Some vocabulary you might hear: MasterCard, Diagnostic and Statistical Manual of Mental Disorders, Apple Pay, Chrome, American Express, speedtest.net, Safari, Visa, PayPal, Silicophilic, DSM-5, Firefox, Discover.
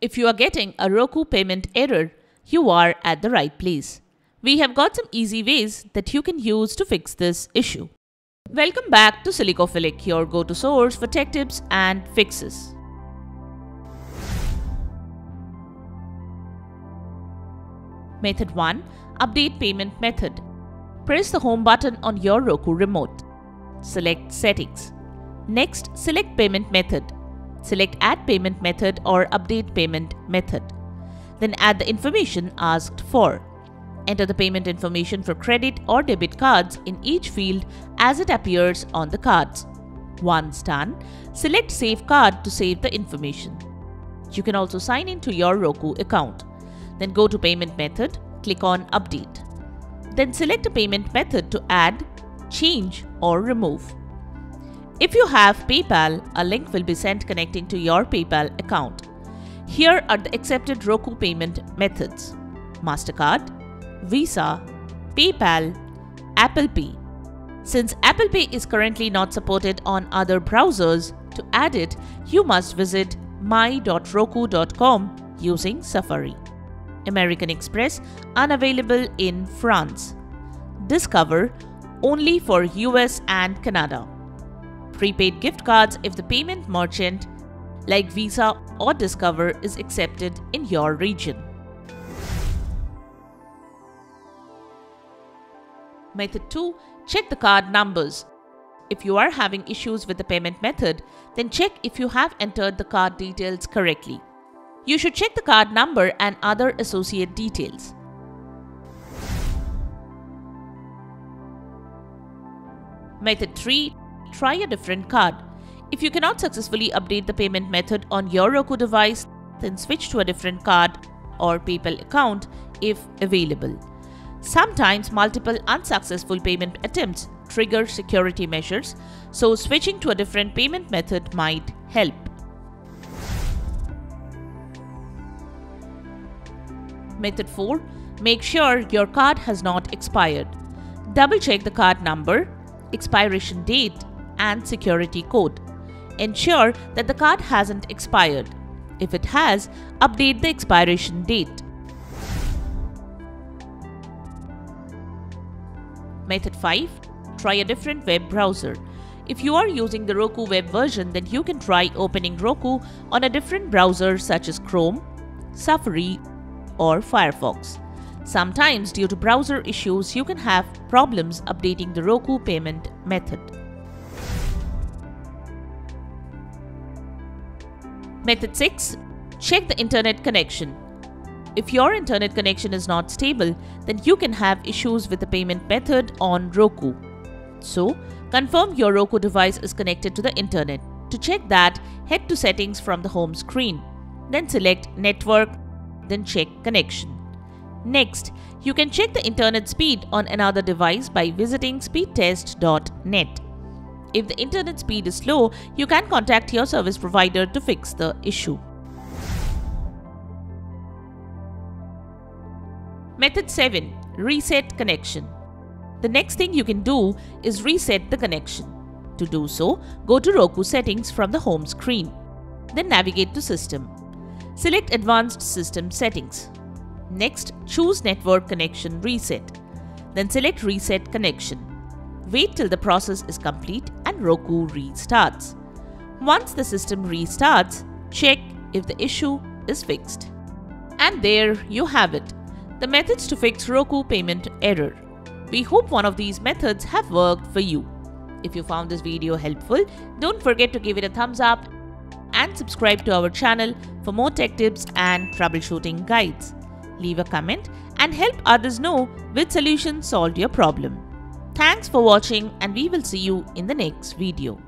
If you are getting a Roku payment error, you are at the right place. We have got some easy ways that you can use to fix this issue. Welcome back to Silicophilic, your go-to source for tech tips and fixes. Method 1. Update payment method. Press the home button on your Roku remote. Select Settings. Next, select Payment Method. Select Add Payment Method or Update Payment Method. Then add the information asked for. Enter the payment information for credit or debit cards in each field as it appears on the cards. Once done, select Save Card to save the information. You can also sign in to your Roku account. Then go to Payment Method, click on Update. Then select a payment method to add, change or remove. If you have PayPal, a link will be sent connecting to your PayPal account. Here are the accepted Roku payment methods: MasterCard, Visa, PayPal, Apple Pay. Since Apple Pay is currently not supported on other browsers, to add it, you must visit my.roku.com using Safari. American Express, unavailable in France. Discover, only for US and Canada. Prepaid gift cards if the payment merchant like Visa or Discover is accepted in your region. Method 2. Check the card numbers. If you are having issues with the payment method, then check if you have entered the card details correctly. You should check the card number and other associate details. Method 3. Try a different card. If you cannot successfully update the payment method on your Roku device, then switch to a different card or PayPal account if available. Sometimes multiple unsuccessful payment attempts trigger security measures, so switching to a different payment method might help. Method 4. Make sure your card has not expired. Double-check the card number, expiration date, and security code. Ensure that the card hasn't expired. If it has, update the expiration date. Method 5. Try a different web browser. If you are using the Roku web version, then you can try opening Roku on a different browser such as Chrome, Safari, or Firefox. Sometimes, due to browser issues, you can have problems updating the Roku payment method. Method 6. Check the internet connection. If your internet connection is not stable, then you can have issues with the payment method on Roku. So, confirm your Roku device is connected to the internet. To check that, head to Settings from the home screen. Then select Network, then check Connection. Next, you can check the internet speed on another device by visiting speedtest.net. If the internet speed is slow, you can contact your service provider to fix the issue. Method 7. Reset connection. The next thing you can do is reset the connection. To do so, go to Roku settings from the home screen. Then navigate to System. Select Advanced System Settings. Next, choose Network Connection Reset. Then select Reset Connection. Wait till the process is complete and Roku restarts. Once the system restarts, check if the issue is fixed. And there you have it, the methods to fix Roku payment error. We hope one of these methods have worked for you. If you found this video helpful, don't forget to give it a thumbs up and subscribe to our channel for more tech tips and troubleshooting guides. Leave a comment and help others know which solution solved your problem. Thanks for watching, and we will see you in the next video.